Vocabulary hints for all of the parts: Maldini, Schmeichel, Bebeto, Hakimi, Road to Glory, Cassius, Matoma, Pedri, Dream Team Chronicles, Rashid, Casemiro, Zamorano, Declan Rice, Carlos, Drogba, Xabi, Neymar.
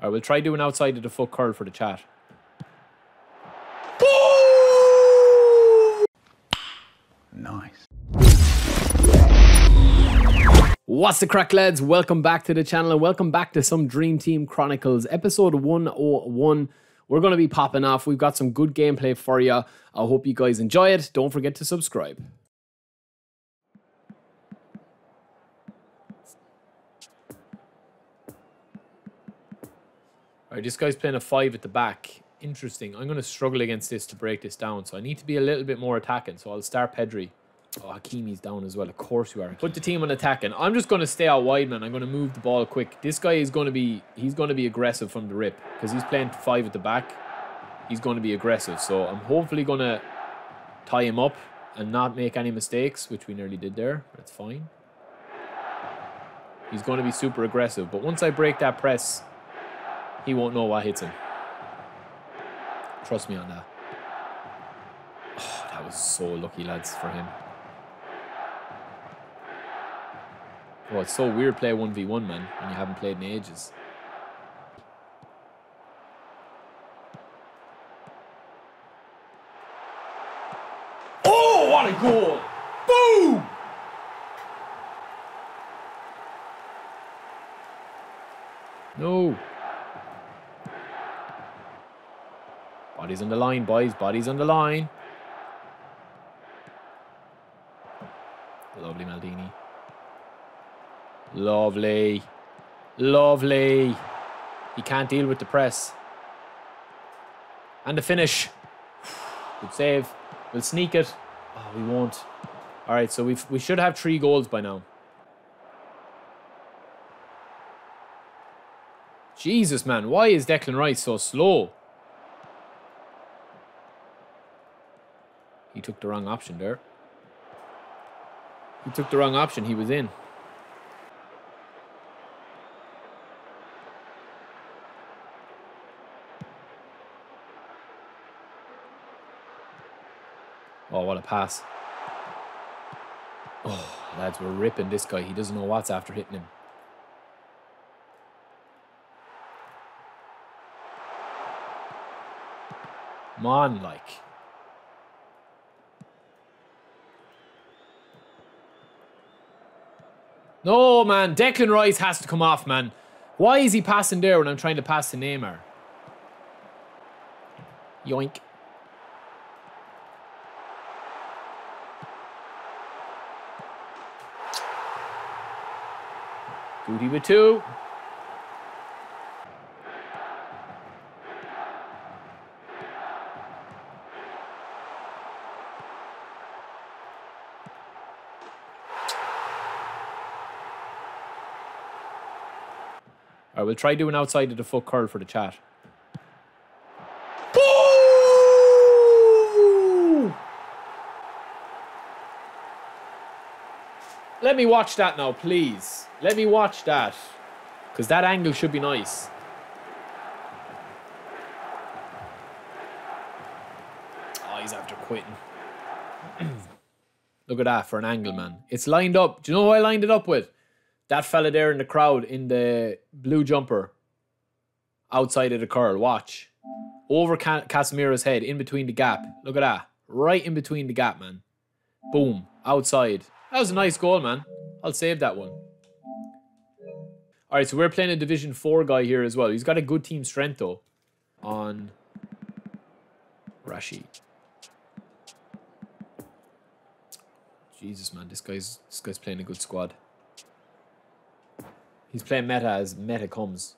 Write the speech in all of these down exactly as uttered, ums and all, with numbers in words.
I will try doing outside of the foot curl for the chat. Nice. What's the crack, lads? Welcome back to the channel and welcome back to some Dream Team Chronicles, episode one oh one. We're going to be popping off. We've got some good gameplay for you. I hope you guys enjoy it. Don't forget to subscribe. Alright, this guy's playing a five at the back. Interesting. I'm going to struggle against this to break this down, so I need to be a little bit more attacking. So I'll start Pedri. Oh, Hakimi's down as well. Of course you are. Put the team on attacking. I'm just going to stay out wide, man. I'm going to move the ball quick. This guy is going to be, he's going to be aggressive from the rip because he's playing five at the back. He's going to be aggressive. So I'm hopefully going to tie him up and not make any mistakes, which we nearly did there. That's fine. He's going to be super aggressive. But once I break that press, he won't know what hits him. Trust me on that. Oh, that was so lucky, lads, for him. Oh, it's so weird play one v one, man, when you haven't played in ages. Oh, what a goal! Boom! No. Body's on the line, boys. Body's on the line. Lovely, Maldini. Lovely. Lovely. He can't deal with the press. And the finish. Good save. We'll sneak it. Oh, we won't. All right, so we've, we should have three goals by now. Jesus, man. Why is Declan Rice so slow? He took the wrong option there. He took the wrong option. He was in. Oh, what a pass. Oh, lads, we're ripping this guy. He doesn't know what's after hitting him. Come on, like. No, man. Declan Rice has to come off, man. Why is he passing there when I'm trying to pass to Neymar? Yoink. Duty with two. All right, we'll try doing outside of the foot curl for the chat. Boo! Let me watch that now, please. Let me watch that. Because that angle should be nice. Oh, he's after quitting. Look at that for an angle, man. It's lined up. Do you know who I lined it up with? That fella there in the crowd in the blue jumper outside of the curl. Watch. Over Casemiro's head, in between the gap. Look at that. Right in between the gap, man. Boom. Outside. That was a nice goal, man. I'll save that one. All right, so we're playing a Division four guy here as well. He's got a good team strength, though, on Rashid. Jesus, man. This guy's, this guy's playing a good squad. He's playing meta as meta comes.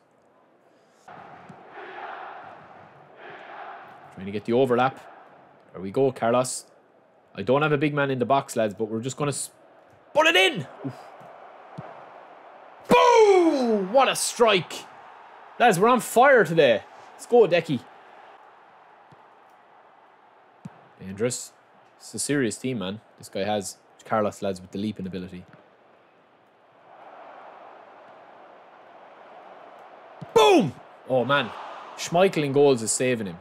Trying to get the overlap. There we go, Carlos. I don't have a big man in the box, lads, but we're just going to put it in. Oof. Boom! What a strike. Lads, we're on fire today. Let's go, Decky. Dangerous. It's a serious team, man. This guy has Carlos, lads, with the leaping ability. Boom! Oh, man. Schmeichel in goals is saving him.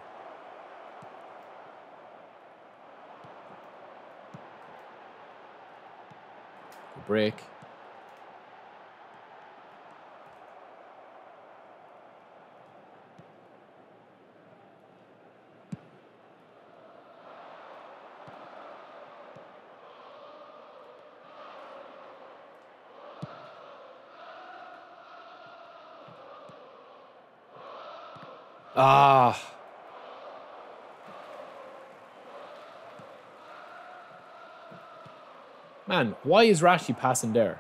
Good break. Ah. Man, why is Rashid passing there?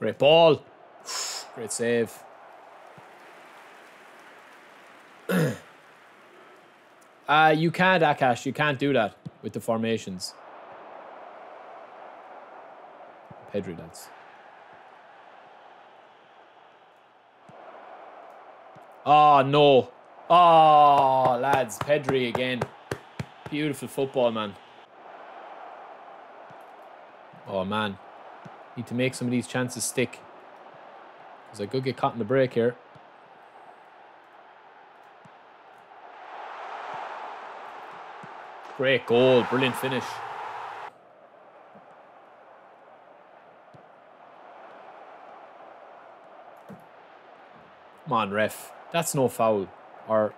Great ball. Great save. uh, you can't, Akash. You can't do that with the formations. Pedri, lads. Oh, no. Oh, lads. Pedri again. Beautiful football, man. Oh, man. Need to make some of these chances stick. Because I could get caught in the break here. Great goal. Brilliant finish. Come on, ref. That's no foul. Or...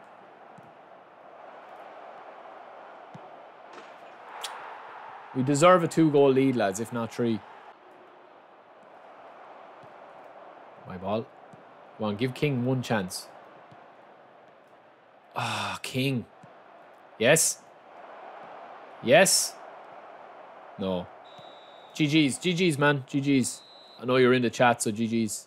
we deserve a two-goal lead, lads, if not three. Ball. Come on, give King one chance. Ah, oh, King. Yes. Yes. No. G G's. G G's, man. G G's. I know you're in the chat, so G G's.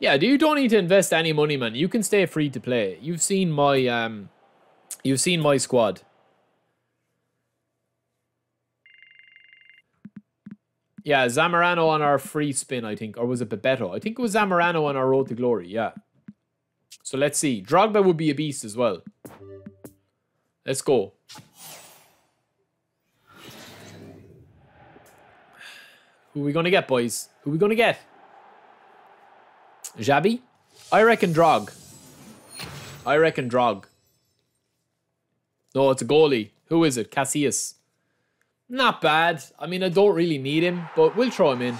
Yeah, you don't need to invest any money, man. You can stay free to play. You've seen my um you've seen my squad. Yeah, Zamorano on our free spin, I think. Or was it Bebeto? I think it was Zamorano on our Road to Glory, yeah. So let's see. Drogba would be a beast as well. Let's go. Who are we going to get, boys? Who are we going to get? Xabi? I reckon Drog. I reckon Drog. No, it's a goalie. Who is it? Cassius. Not bad. I mean, I don't really need him, but we'll throw him in.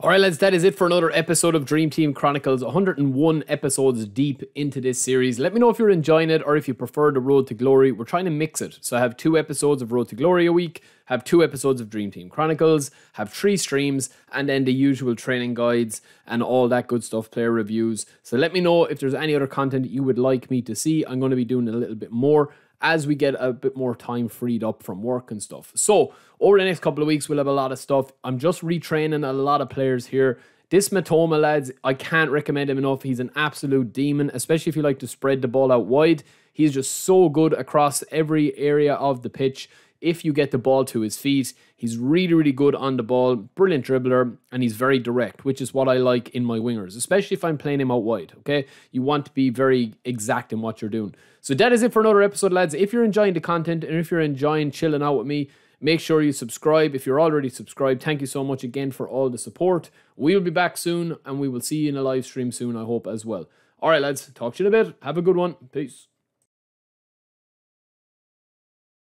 All right, lads, that is it for another episode of Dream Team Chronicles. one hundred and one episodes deep into this series. Let me know if you're enjoying it or if you prefer the Road to Glory. We're trying to mix it. So I have two episodes of Road to Glory a week, have two episodes of Dream Team Chronicles, have three streams, and then the usual training guides and all that good stuff, player reviews. So let me know if there's any other content you would like me to see. I'm going to be doing a little bit more as we get a bit more time freed up from work and stuff. So over the next couple of weeks, we'll have a lot of stuff. I'm just retraining a lot of players here. This Matoma, lads, I can't recommend him enough. He's an absolute demon, especially if you like to spread the ball out wide. He's just so good across every area of the pitch. If you get the ball to his feet, he's really, really good on the ball. Brilliant dribbler, and he's very direct, which is what I like in my wingers, especially if I'm playing him out wide, okay? You want to be very exact in what you're doing. So that is it for another episode, lads. If you're enjoying the content and if you're enjoying chilling out with me, make sure you subscribe. If you're already subscribed, thank you so much again for all the support. We'll be back soon, and we will see you in a live stream soon, I hope, as well. All right, lads, talk to you in a bit. Have a good one. Peace.